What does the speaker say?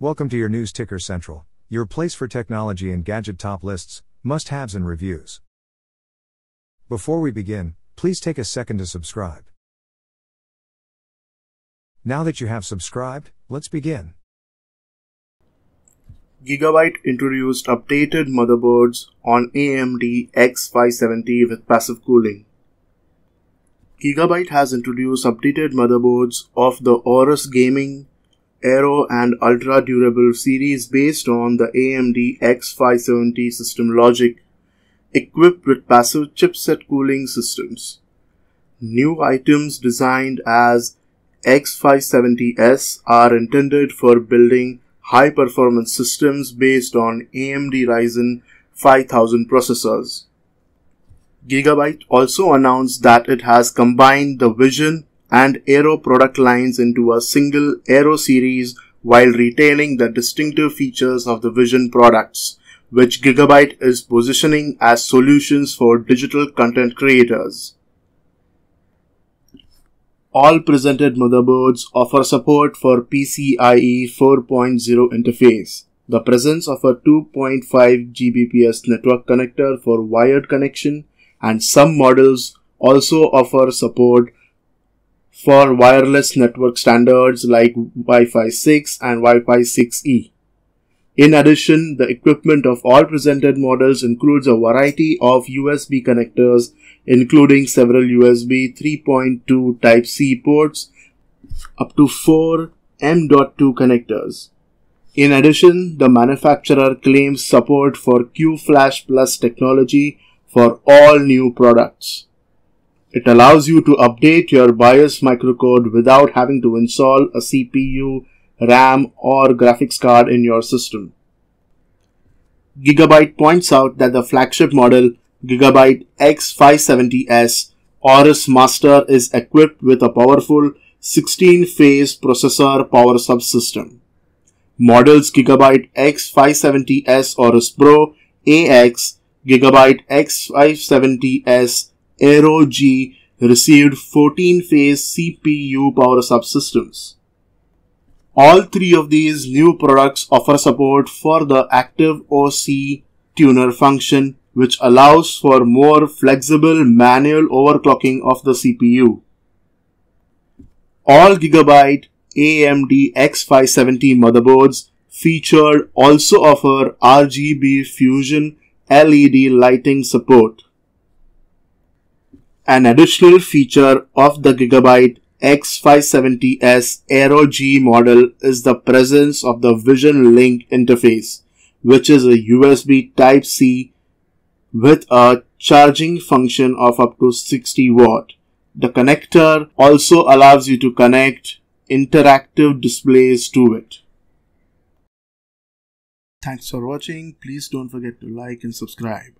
Welcome to your News Ticker Central, your place for technology and gadget top lists, must-haves and reviews. Before we begin, please take a second to subscribe. Now that you have subscribed, let's begin. Gigabyte introduced updated motherboards on AMD X570 with passive cooling. Gigabyte has introduced updated motherboards of the AORUS Gaming, Aero and Ultra Durable series based on the AMD X570 system logic, equipped with passive chipset cooling systems. New items designed as X570S are intended for building high-performance systems based on AMD Ryzen 5000 processors. Gigabyte also announced that it has combined the Vision and Aero product lines into a single Aero series while retaining the distinctive features of the Vision products, which Gigabyte is positioning as solutions for digital content creators. All presented motherboards offer support for PCIe 4.0 interface. The presence of a 2.5 Gbps network connector for wired connection, and some models also offer support for wireless network standards like Wi-Fi 6 and Wi-Fi 6E. In addition, the equipment of all presented models includes a variety of USB connectors, including several USB 3.2 Type-C ports, up to 4 M.2 connectors. In addition, the manufacturer claims support for Q-Flash Plus technology for all new products. It allows you to update your BIOS microcode without having to install a CPU, RAM or graphics card in your system. Gigabyte points out that the flagship model Gigabyte X570S AORUS Master is equipped with a powerful 16-phase processor power subsystem. Models Gigabyte X570S AORUS Pro AX, Gigabyte X570S Aero G received 14-phase CPU power subsystems. All three of these new products offer support for the active OC tuner function, which allows for more flexible manual overclocking of the CPU. All Gigabyte AMD X570 motherboards featured also offer RGB Fusion LED lighting support. An additional feature of the Gigabyte X570S Aero G model is the presence of the Vision Link interface, which is a USB Type-C with a charging function of up to 60 watt. The connector also allows you to connect interactive displays to it. Thanks for watching. Please don't forget to like and subscribe.